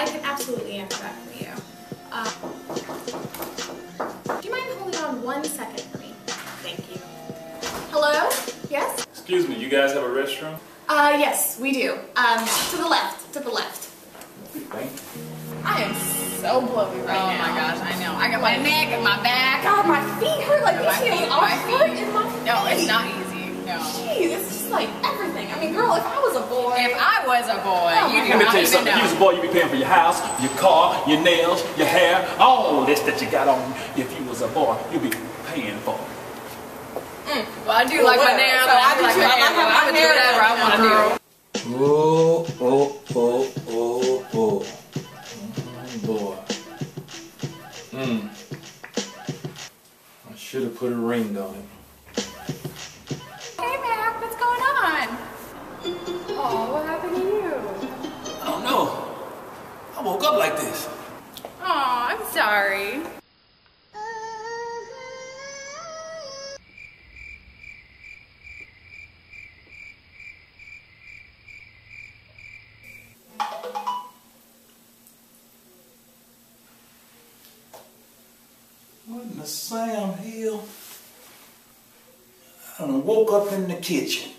I can absolutely answer that for you. Do you mind holding on 1 second for me? Thank you. Hello? Yes? Excuse me, you guys have a restroom? Yes, we do. To the left, to the left. Thank you. I am so blowy right now. Oh my gosh, I know. I got my neck and my back. God, my feet hurt like this. My feet. No, it's not easy. No. Jeez, it's just like everything. I mean, girl, if I was a boy. If I was a boy, you do not even know. If you was a boy, you'd be paying for your house, your car, your nails, your hair, all this that you got on. If you was a boy, you'd be paying for it. Well, I do like my nails, so I do like my hair, but I would do whatever I want to do. Oh, oh, oh, oh, oh. Oh, boy. I should have put a ring on it. Hey, Mac, what's going on? Oh, what happened to you? I don't know. I woke up like this. Oh, I'm sorry. What in the Sam Hill? I woke up in the kitchen.